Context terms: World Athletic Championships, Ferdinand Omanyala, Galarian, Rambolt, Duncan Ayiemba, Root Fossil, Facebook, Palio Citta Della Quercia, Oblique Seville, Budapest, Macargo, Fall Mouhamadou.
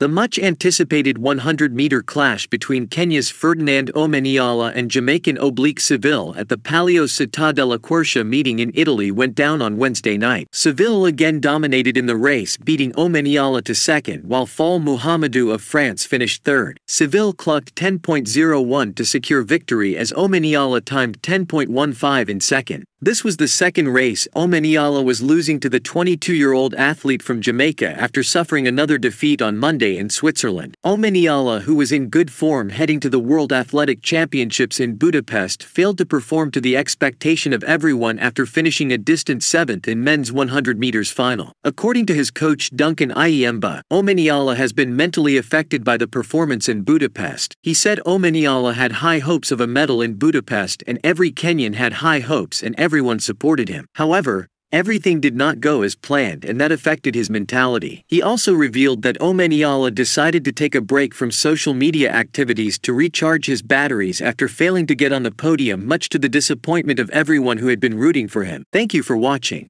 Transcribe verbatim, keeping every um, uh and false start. The much-anticipated one hundred meter clash between Kenya's Ferdinand Omanyala and Jamaican Oblique Seville at the Palio Citta Della Quercia meeting in Italy went down on Wednesday night. Seville again dominated in the race, beating Omanyala to second, while Fall Mouhamadou of France finished third. Seville clocked ten point oh one to secure victory as Omanyala timed ten point one five in second. This was the second race Omanyala was losing to the twenty-two-year-old athlete from Jamaica after suffering another defeat on Monday in Switzerland. Omanyala, who was in good form heading to the World Athletic Championships in Budapest, failed to perform to the expectation of everyone after finishing a distant seventh in men's one hundred meters final. According to his coach Duncan Ayiemba, Omanyala has been mentally affected by the performance in Budapest. He said Omanyala had high hopes of a medal in Budapest and every Kenyan had high hopes and every Everyone supported him. However, everything did not go as planned and that affected his mentality. He also revealed that Omanyala decided to take a break from social media activities to recharge his batteries after failing to get on the podium, much to the disappointment of everyone who had been rooting for him. Thank you for watching.